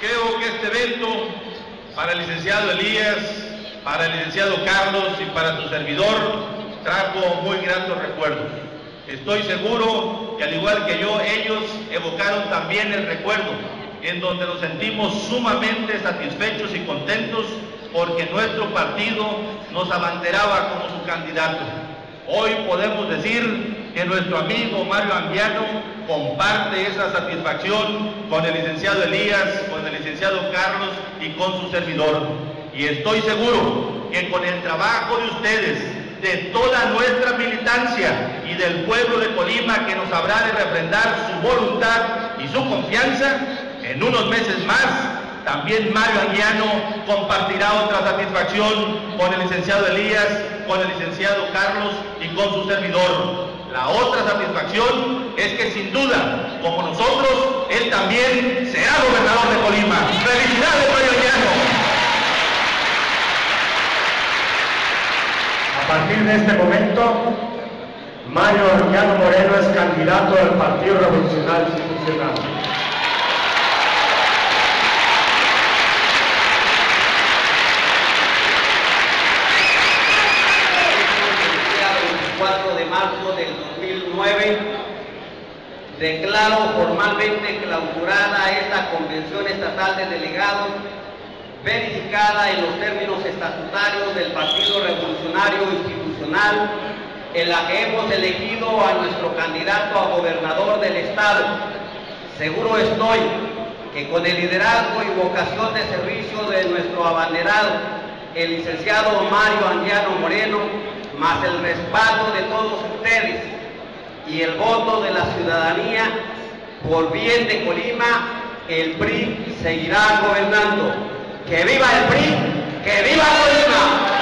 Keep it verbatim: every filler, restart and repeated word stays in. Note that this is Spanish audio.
Creo que este evento, para el licenciado Elías, para el licenciado Carlos y para su servidor, trajo muy gratos recuerdos. Estoy seguro que al igual que yo, ellos evocaron también el recuerdo, en donde nos sentimos sumamente satisfechos y contentos porque nuestro partido nos abanderaba como su candidato. Hoy podemos decir que nuestro amigo Mario Anguiano comparte esa satisfacción con el licenciado Elías, con el licenciado Carlos y con su servidor. Y estoy seguro que con el trabajo de ustedes, de toda nuestra militancia y del pueblo de Colima que nos habrá de refrendar su voluntad y su confianza, en unos meses más, también Mario Anguiano compartirá otra satisfacción con el licenciado Elías, con el licenciado Carlos y con su servidor. La otra satisfacción es que sin duda, como nosotros, él también será gobernador de Colima. ¡Felicidades, Mario Anguiano! A partir de este momento, Mario Anguiano Moreno es candidato del Partido Revolucionario Institucional. cuatro de marzo del dos mil nueve, declaro formalmente clausurada esta Convención Estatal de Delegados, verificada en los términos estatutarios del Partido Revolucionario Institucional, en la que hemos elegido a nuestro candidato a gobernador del Estado. Seguro estoy que con el liderazgo y vocación de servicio de nuestro abanderado, el licenciado Mario Anguiano Moreno, más el respaldo de todos ustedes y el voto de la ciudadanía por bien de Colima, el P R I seguirá gobernando. ¡Que viva el P R I! ¡Que viva Colima!